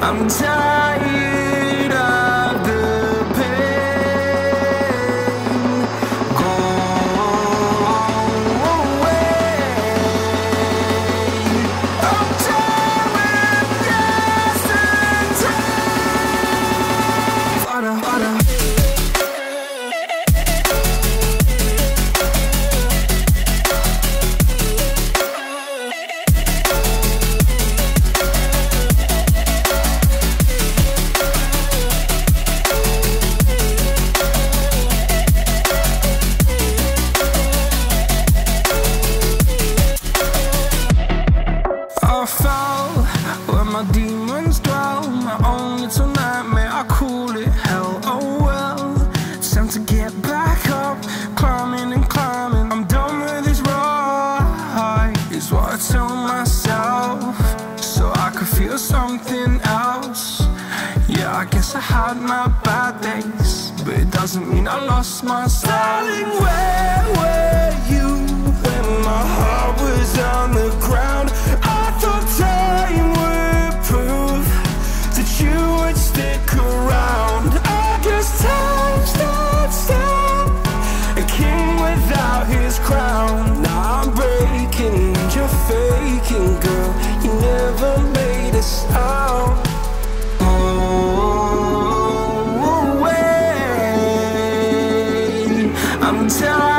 I'm tired of the pain. Go away. I'm tired of distance. My demons dwell, my own little nightmare, I call it hell, oh well. It's time to get back up, climbing and climbing, I'm done with this ride, is what I tell myself, so I could feel something else. Yeah, I guess I had my bad days, but it doesn't mean I lost my soul. Darling, where were you when my heart was on the ground? I thought time would stick around. I guess time stands still, a king without his crown. Now I'm breaking, you're faking, girl. You never made a sound. Go away. I'm tired.